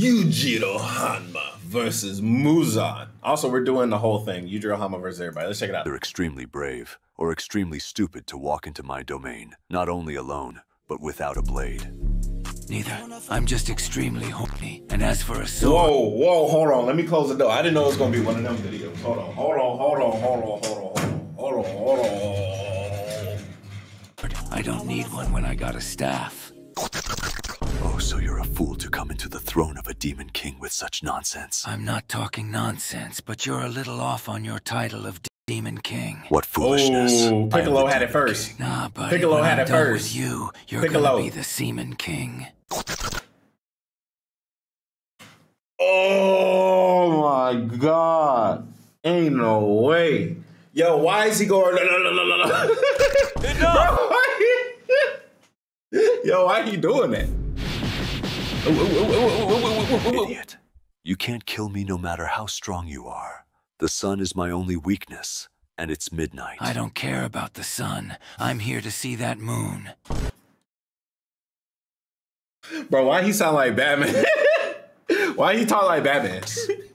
Yujiro Hanma versus Muzan. Also, we're doing the whole thing. Yujiro Hanma versus everybody. Let's check it out. They're extremely brave or extremely stupid to walk into my domain, not only alone, but without a blade. Neither. I'm just extremely horny. And as for a sword... Whoa, whoa, hold on. Let me close the door. I didn't know it was going to be one of them videos. Hold on, hold on, hold on, hold on, hold on, hold on, hold on. I don't need one when I got a staff. Oh, so you're a fool to come into the throne of a demon king with such nonsense. I'm not talking nonsense, but you're a little off on your title of demon king. What foolishness. Oh, Piccolo had it first. Nah, buddy, Piccolo had it first. You're gonna be the semen king. Oh my god. Ain't no way. Yo, why is he going? Yo, why he doing that? Idiot. You can't kill me no matter how strong you are. The sun is my only weakness, and it's midnight. I don't care about the sun. I'm here to see that moon. Bro, why he sound like Batman? Why he talk like Batman?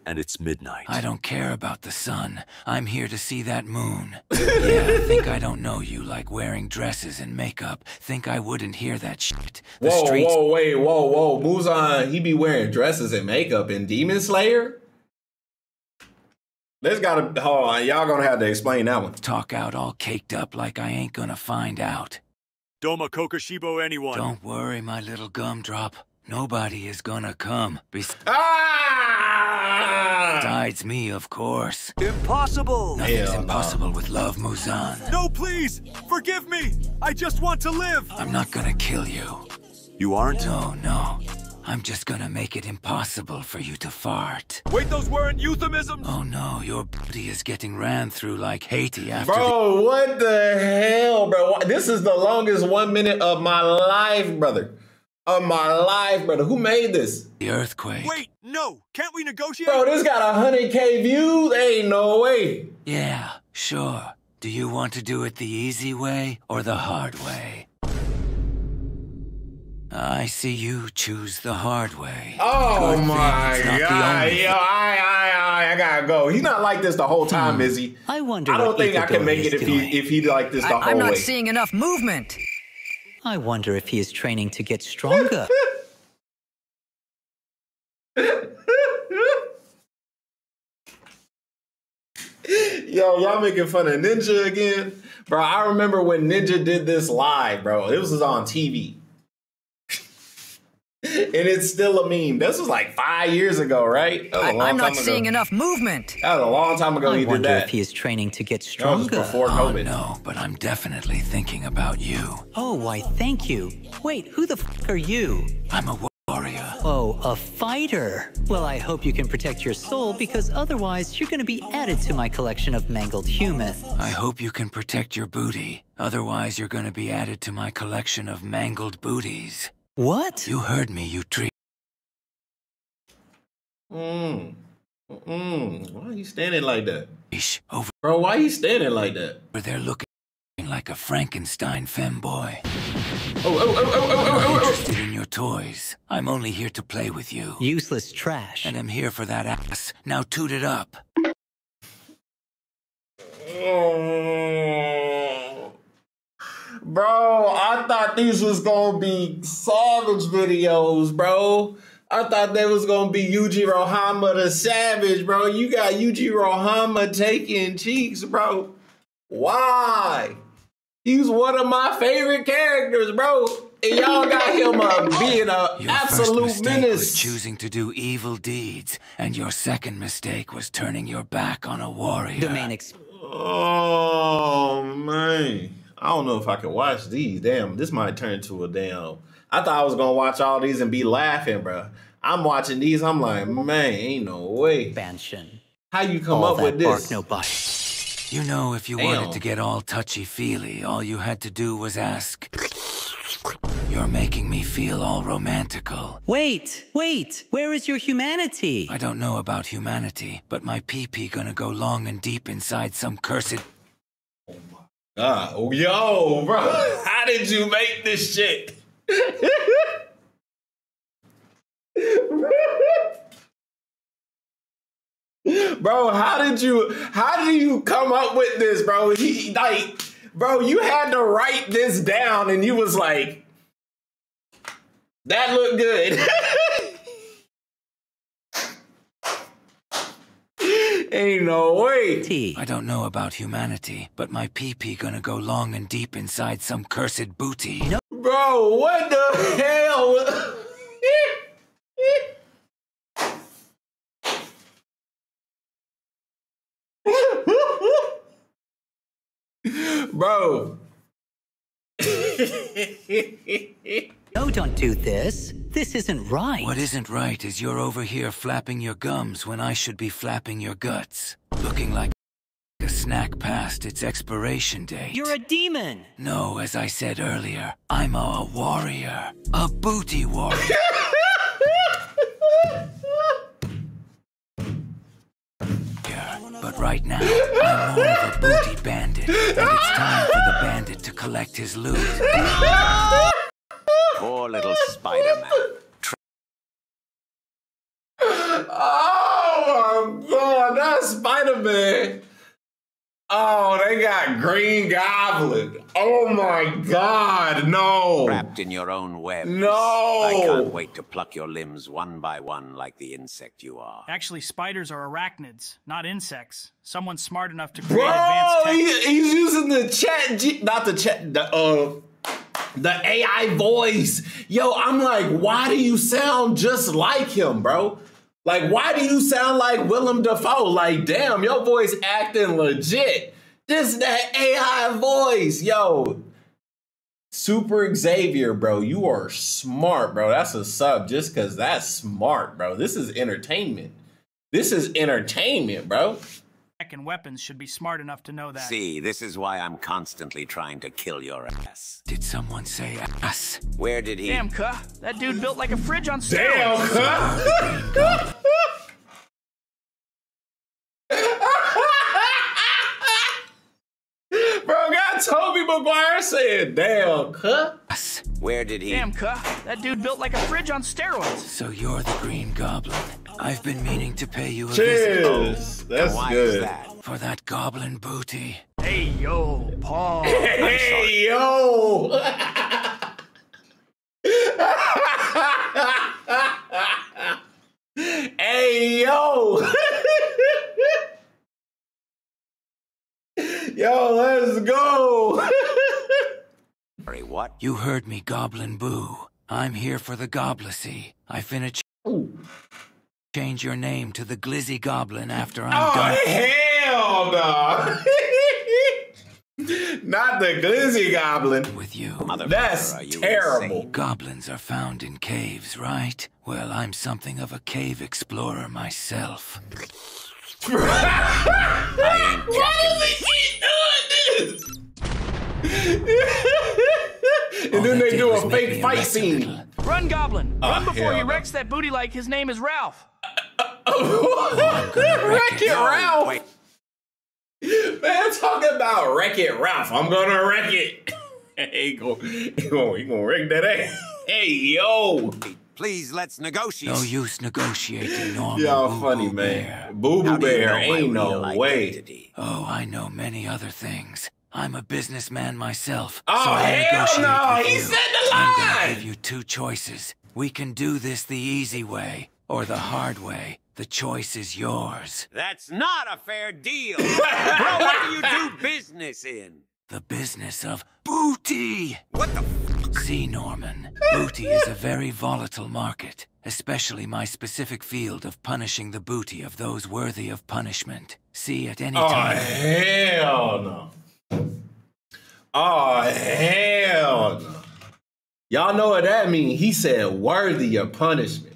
And it's midnight. I don't care about the sun. I'm here to see that moon. Yeah, think I don't know you like wearing dresses and makeup. Think I wouldn't hear that shit. The whoa, streets... whoa, wait, whoa, whoa. Muzan, he be wearing dresses and makeup in Demon Slayer? There's gotta, hold on, y'all gonna have to explain that one. Talk out all caked up like I ain't gonna find out. Doma, Kokoshibo, anyone. Don't worry, my little gumdrop. Nobody is gonna come. Besides me, of course. Impossible! Nothing's impossible with love, Muzan. No, please! Forgive me! I just want to live! I'm not gonna kill you. You aren't? No, no. I'm just gonna make it impossible for you to fart. Wait, those weren't euphemisms! Oh no, your body is getting ran through like Haiti after Bro, what the hell, bro? This is the longest 1 minute of my life, brother. Of my life, brother. Who made this? The earthquake. Wait, no. Can't we negotiate? Bro, this got 100K views. Ain't no way. Yeah, sure. Do you want to do it the easy way or the hard way? I see you choose the hard way. Oh my god. Yo, I gotta go. He's not like this the whole time, is he? I wonder. I don't think I can make it if he like this the whole way. I'm not seeing enough movement. I wonder if he is training to get stronger. Yo, y'all making fun of Ninja again? Bro, I remember when Ninja did this live, bro. This was on TV. And it's still a meme. This was like 5 years ago, right? I'm not seeing enough movement. That was a long time ago he did that. I wonder if he is training to get stronger. That was before COVID. Oh, no, but I'm definitely thinking about you. Oh, why, thank you. Wait, who the f*** are you? I'm a warrior. Oh, a fighter. Well, I hope you can protect your soul, because otherwise you're going to be added to my collection of mangled humans. I hope you can protect your booty. Otherwise you're going to be added to my collection of mangled booties. What? You heard me, you tree. Why are you standing like that? Over. Bro, why are you standing like that? Where they're looking like a Frankenstein femboy. I'm interested in your toys. I'm only here to play with you. Useless trash. And I'm here for that ass. Now toot it up. Bro, I thought these was gonna be savage videos, bro. I thought they was gonna be Yujiro Hanma the savage, bro. You got Yujiro Hanma taking cheeks, bro. Why? He's one of my favorite characters, bro. And y'all got him being an absolute menace. Your first mistake was choosing to do evil deeds, and your second mistake was turning your back on a warrior. Oh, man. I don't know if I can watch these. Damn, this might turn to a damn. I thought I was going to watch all these and be laughing, bro. I'm watching these. I'm like, man, ain't no way. Expansion. How you come all up with this? No bite. You know, if you wanted to get all touchy-feely, all you had to do was ask. You're making me feel all romantical. Wait, wait. Where is your humanity? I don't know about humanity, but my pee-pee gonna go long and deep inside some cursed... yo, bro, how did you make this shit? Bro, how did you come up with this, bro? He, like, bro, you had to write this down and you was like, that looked good. Ain't no way. T. I don't know about humanity, but my pee-pee gonna go long and deep inside some cursed booty. No. Bro, what the hell? Bro. No, don't do this. This isn't right. What isn't right is you're over here flapping your gums when I should be flapping your guts. Looking like a snack past its expiration date. You're a demon. No, as I said earlier, I'm a warrior. A booty warrior. But right now, I'm more of a booty bandit, and it's time for the bandit to collect his loot. Poor little Spider Man. Oh my God, that's Spider Man! Oh, they got Green Goblin. Oh my God, no! Wrapped in your own webs. No! I can't wait to pluck your limbs one by one like the insect you are. Actually, spiders are arachnids, not insects. Someone smart enough to create advanced tech. He's using the chat, not the chat, the AI voice. Yo, I'm like, why do you sound just like him, bro? Like, why do you sound like Willem Dafoe? Like, damn, your voice acting legit. This that AI voice, yo. Super Xavier, bro. You are smart, bro. That's a sub just because that's smart, bro. This is entertainment. This is entertainment, bro. Tech and weapons should be smart enough to know that. See, this is why I'm constantly trying to kill your ass. Did someone say ass? Where did he? Damn, cuh. That dude built like a fridge on steroids. Damn, cuh. Bro, got Toby Maguire saying, damn, cuh. Where did he? Damn, cuh. That dude built like a fridge on steroids. So you're the Green Goblin. I've been meaning to pay you a visit. Cheers! That's good. That? For that goblin booty. Hey, yo, Paul. Hey, yo! Hey, yo! Yo, let's go! Sorry, what? You heard me, Goblin Boo. I'm here for the Goblacy. I finish... Ooh. Change your name to the Glizzy Goblin after I'm done. Oh, hell no. Not the Glizzy Goblin. With you. Mother That's brother, you terrible. Insane? Goblins are found in caves, right? Well, I'm something of a cave explorer myself. I ain't doing this? And then they do a fake fight scene. Run, Goblin. Run before he wrecks that booty like his name is Ralph. Wreck-It Ralph! Wait. Man, talking about Wreck-It Ralph. I'm gonna wreck it. He gonna wreck that ass. Hey, yo. Please, let's negotiate. No use negotiating, Norman. Y'all funny, man. Boo-Boo Bear ain't no way. Oh, I know many other things. I'm a businessman myself. Oh, so hell no. He said the line. I'm gonna give you two choices. We can do this the easy way. Or the hard way. The choice is yours. That's not a fair deal. Bro, what do you do business in? The business of booty. What the fuck? See, Norman, booty is a very volatile market, especially my specific field of punishing the booty of those worthy of punishment. See, at any time... Oh, hell no. Oh, hell no. Y'all know what that means. He said worthy of punishment.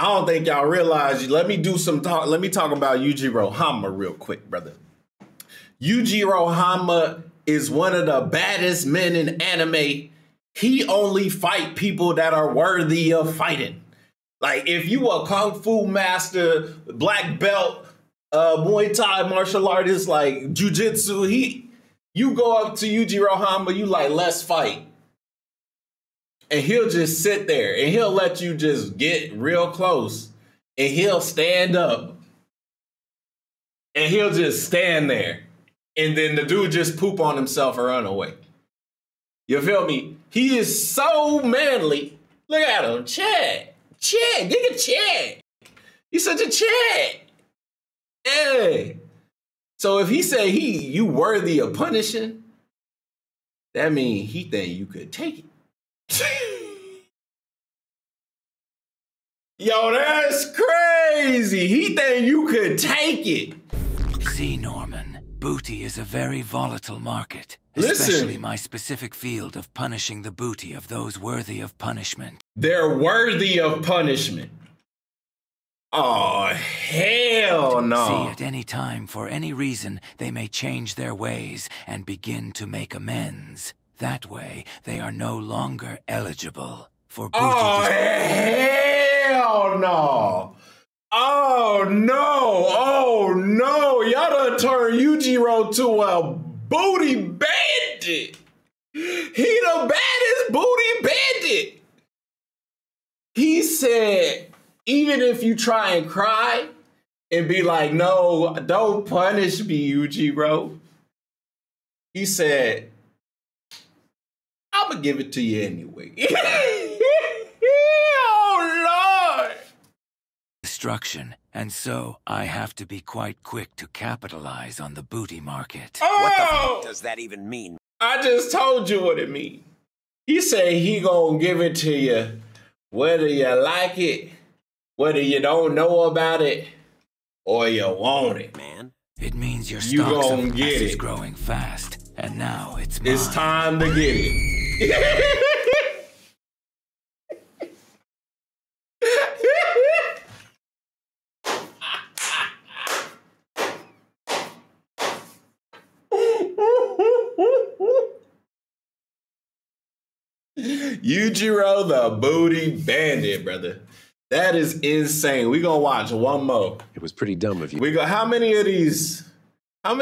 I don't think y'all realize. Let me do some talk. Let me talk about Yujiro Hanma real quick, brother. Yujiro Hanma is one of the baddest men in anime. He only fight people that are worthy of fighting. Like if you a kung fu master, black belt, Muay Thai martial artist, like jujitsu, you go up to Yujiro Hanma, you like, let's fight. And he'll just sit there and he'll let you just get real close and he'll stand up and he'll just stand there. And then the dude just poop on himself or run away. You feel me? He is so manly. Look at him. Chad. Chad. Nigga Chad. He's such a Chad. Hey. So if he say you worthy of punishing, that means he think you could take it. Yo, that's crazy. He think you could take it. See, Norman, booty is a very volatile market. Especially my specific field of punishing the booty of those worthy of punishment. They're worthy of punishment. Oh, hell no. See, at any time, for any reason, they may change their ways and begin to make amends. That way, they are no longer eligible for booty. Oh, hell no. Oh, no. Oh, no. Y'all done turned Yujiro to a booty bandit. He the baddest booty bandit. He said... Even if you try and cry and be like, no, don't punish me, Yujiro. He said, I'm going to give it to you anyway. Oh, Lord. Destruction. And so I have to be quite quick to capitalize on the booty market. Oh, what the fuck does that even mean? I just told you what it means. He said he going to give it to you whether you like it, whether you don't know about it or you want it, man. It means your stocks of gas is growing fast, and now it's mine. It's time to get it. Yujiro the booty bandit, brother. That is insane. We're gonna watch one more. It was pretty dumb of you. We go, how many of these are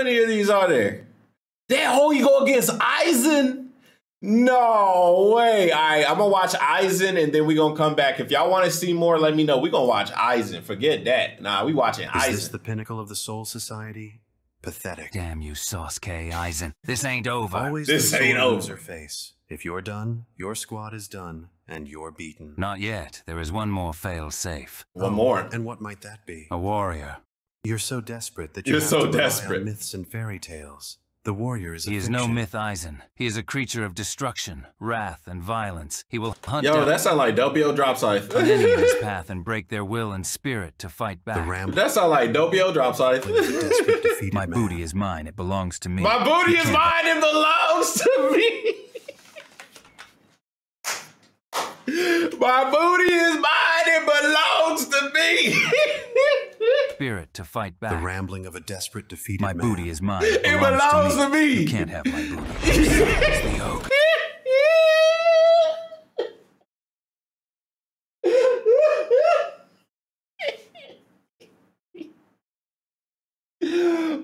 there? That whole you go against Aizen? No way. All right, I'm gonna watch Aizen and then we're gonna come back. If y'all wanna see more, let me know. We're gonna watch Aizen. Forget that. Nah, we watching Aizen. Is this the pinnacle of the Soul Society? Pathetic. Damn you, Sosuke Aizen. This ain't over. Always this ain't over. Face. If you're done, your squad is done. And you're beaten. Not yet. There is one more fail-safe. One more? And what might that be? A warrior. You're so desperate that you have so to rely on myths and fairy tales. The warrior is a He is no myth, Aizen. He is a creature of destruction, wrath, and violence. He will hunt down... that sound like Doppio Drop Scythe. ...an enemy's path and break their will and spirit to fight back. That sound like Doppio Drop Scythe. My booty is mine. It belongs to me. My booty is mine. It belongs to me. My booty is mine, it belongs to me. Spirit to fight back. The rambling of a desperate defeated man. My booty is mine. It belongs to me. You can't have my booty. It's the oak.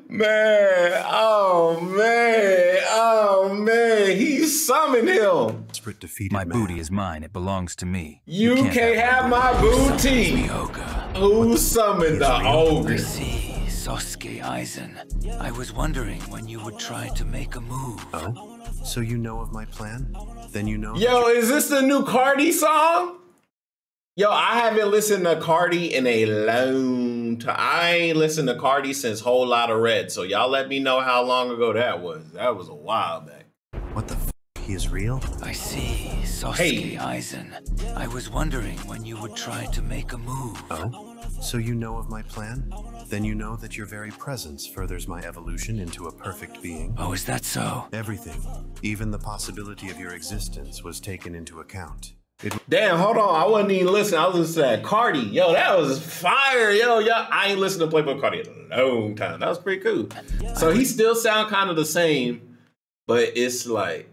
Man, oh man, oh man. He summoned him. My booty is mine. It belongs to me. You can't have my booty. Who summoned the ogre? See, Sosuke Aizen. I was wondering when you would try to make a move. Oh, so you know of my plan? Then you know. Yo, is this the new Carti song? Yo, I haven't listened to Carti in a long time. I ain't listened to Carti since Whole Lot of Red. So y'all let me know how long ago that was. That was a while back. What the. He is real? I see, Sosuke Aizen. I was wondering when you would try to make a move. Oh? So you know of my plan? Then you know that your very presence furthers my evolution into a perfect being? Oh, is that so? Everything, even the possibility of your existence, was taken into account. Damn, hold on. I wasn't even listening. I was listening to that Carti. Yo, that was fire. Yo, I ain't listened to Playboi Carti in a long time. That was pretty cool. So he still sound kind of the same, but it's like...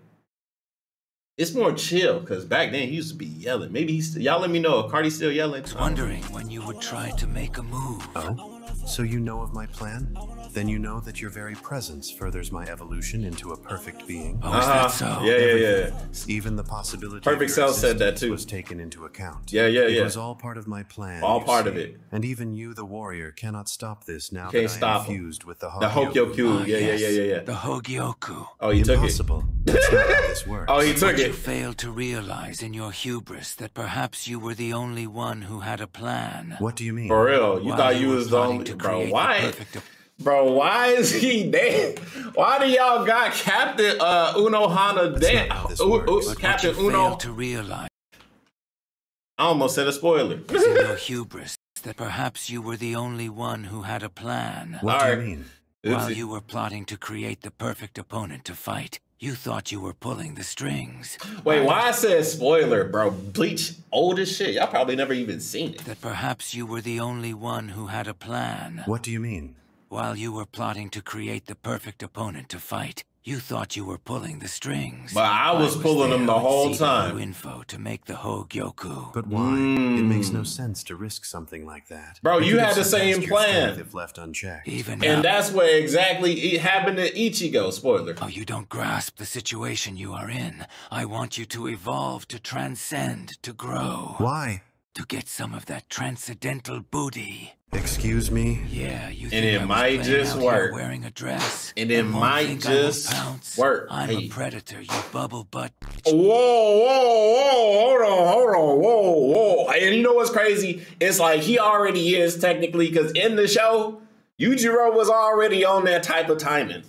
It's more chill, because back then he used to be yelling. Maybe he's y'all let me know if Carti's still yelling. I was wondering when you would try to make a move. Oh? So you know of my plan? Then you know that your very presence furthers my evolution into a perfect being. Oh, is that so? Yeah. Even the possibility perfect cell said that too was taken into account. It was all part of my plan. All part of it. And even you, the warrior, cannot stop this now that I am fused with the Hogyoku. The Hogyoku. Oh, he took it. That's not how this works. Oh, he took it. You failed to realize in your hubris that perhaps you were the only one who had a plan. What do you mean? For real, you thought you was the only, bro. Why? Bro, why is he dead? Why do y'all got Captain Uno Hana dead? Captain Uno. To realize. I almost said a spoiler. Your hubris that perhaps you were the only one who had a plan. What do you mean? While you were plotting to create the perfect opponent to fight, you thought you were pulling the strings. Wait, why I said spoiler, bro? Bleach, old as shit. Y'all probably never even seen it. That perhaps you were the only one who had a plan. What do you mean? While you were plotting to create the perfect opponent to fight, you thought you were pulling the strings. But I was pulling them the whole time. Info to make the Hogyoku. But why? It makes no sense to risk something like that. Bro, you had the same plan. If left unchecked. Even and that's where exactly it happened to Ichigo. Spoiler. Oh, you don't grasp the situation you are in. I want you to evolve, to transcend, to grow. Why? To get some of that transcendental booty. Excuse me? Yeah, you think and it might just work. Wearing a dress. And it might just work. I'm a predator, you bubble butt. Whoa, whoa, whoa, hold on, whoa, whoa. And you know what's crazy? It's like he already is technically, because in the show, Yujiro was already on that type of timing.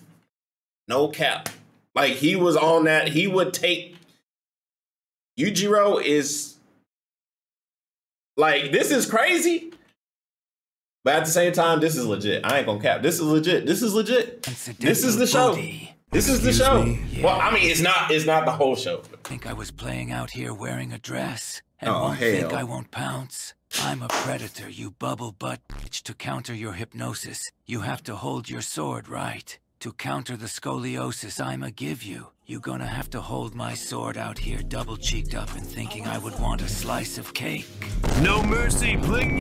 No cap. Like he was on that, he would take. Yujiro is like, this is crazy. But at the same time, this is legit. I ain't gonna cap. This is legit. This is legit. This is the show. This is the show. Yeah. Well, I mean, it's not the whole show. I think I was playing out here wearing a dress. And oh, think I won't pounce. I'm a predator, you bubble butt bitch. To counter your hypnosis, you have to hold your sword right. To counter the scoliosis I'ma give you, you're gonna have to hold my sword out here double-cheeked up and thinking I would want a slice of cake. No mercy, bling.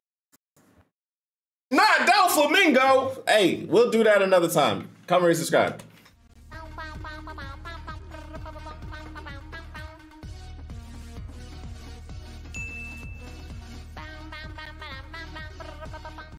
Not Del Flamingo. Hey, we'll do that another time. Come and subscribe.